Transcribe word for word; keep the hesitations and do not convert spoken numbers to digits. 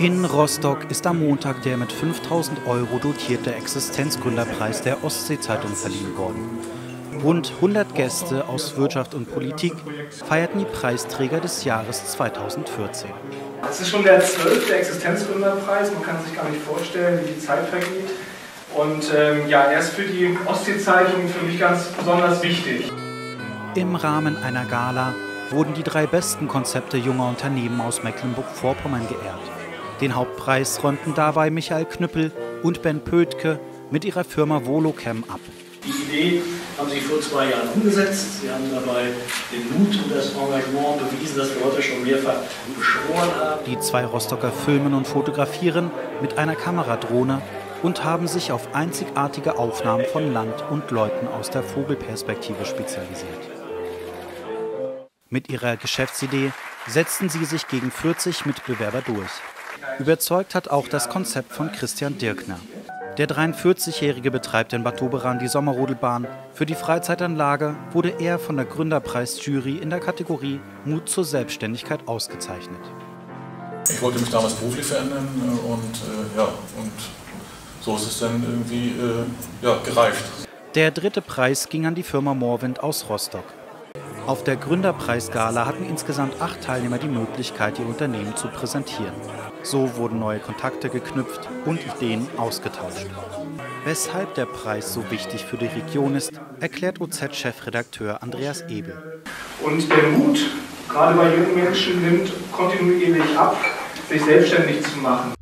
In Rostock ist am Montag der mit fünftausend Euro dotierte Existenzgründerpreis der Ostsee-Zeitung verliehen worden. Rund hundert Gäste aus Wirtschaft und Politik feierten die Preisträger des Jahres zweitausendvierzehn. Es ist schon der zwölfte Existenzgründerpreis, man kann sich gar nicht vorstellen, wie die Zeit vergeht. Und ähm, ja, er ist für die Ostsee-Zeitung für mich ganz besonders wichtig. Im Rahmen einer Gala wurden die drei besten Konzepte junger Unternehmen aus Mecklenburg-Vorpommern geehrt. Den Hauptpreis räumten dabei Michael Knüppel und Ben Pötke mit ihrer Firma VoloCam ab. Die Idee haben sie vor zwei Jahren umgesetzt. Sie haben dabei den Mut und das Engagement bewiesen, das wir heute schon mehrfach beschworen haben. Die zwei Rostocker filmen und fotografieren mit einer Kameradrohne und haben sich auf einzigartige Aufnahmen von Land und Leuten aus der Vogelperspektive spezialisiert. Mit ihrer Geschäftsidee setzten sie sich gegen vierzig Mitbewerber durch. Überzeugt hat auch das Konzept von Christian Dirkner. Der dreiundvierzigjährige betreibt in Bad Doberan die Sommerrodelbahn. Für die Freizeitanlage wurde er von der Gründerpreisjury in der Kategorie Mut zur Selbstständigkeit ausgezeichnet. Ich wollte mich damals beruflich verändern und, äh, ja, und so ist es dann irgendwie äh, ja, gereift. Der dritte Preis ging an die Firma Moorwind aus Rostock. Auf der Gründerpreisgala hatten insgesamt acht Teilnehmer die Möglichkeit, ihr Unternehmen zu präsentieren. So wurden neue Kontakte geknüpft und Ideen ausgetauscht. Weshalb der Preis so wichtig für die Region ist, erklärt O Z-Chefredakteur Andreas Ebel. Und der Mut, gerade bei jungen Menschen, nimmt kontinuierlich ab, sich selbstständig zu machen.